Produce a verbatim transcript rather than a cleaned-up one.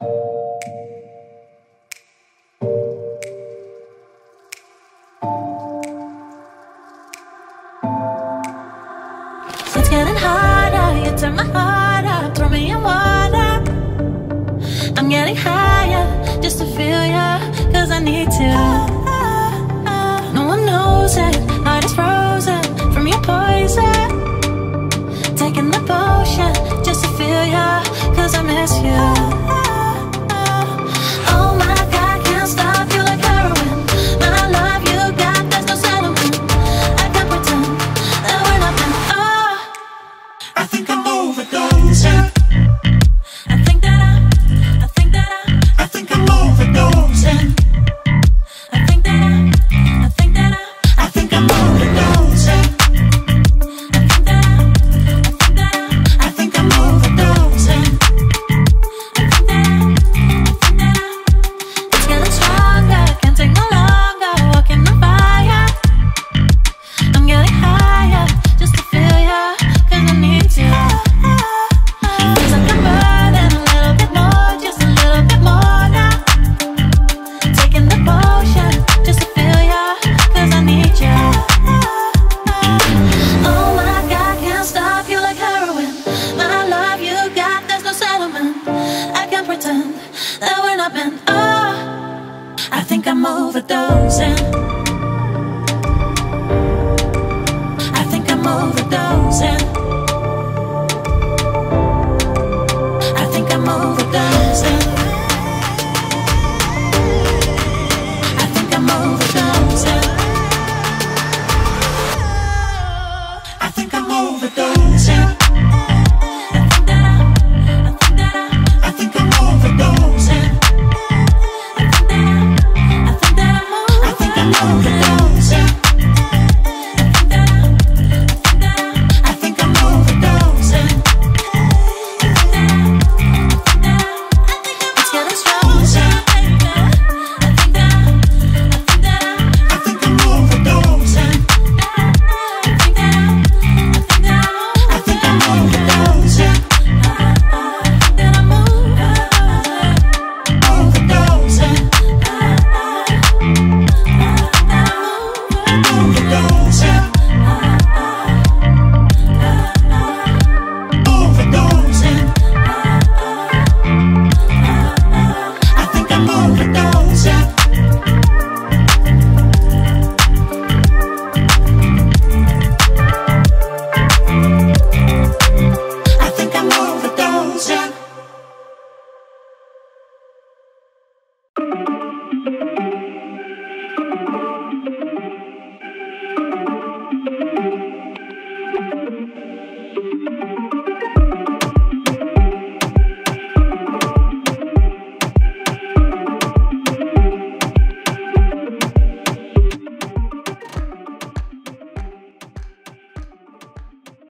It's getting harder, you turn my heart up, throw me in water. I'm getting higher, just to feel ya, cause I need to. No one knows it, heart is frozen from your poison. Taking the potion, just to feel ya, cause I miss you. Overdosin. I think that I, I think that I, I think I'm overdosing. I think that I, I think that I, I think I'm overdosing. I think that I, I think that I, I think I'm overdosing. I think that I, I think that I, it's getting stronger, can't take no longer, walking on fire. I'm getting higher, just to feel ya, cause I need you. That we're not meant, oh, I think I'm overdosing. I think I'm overdosing. I think I'm overdosing.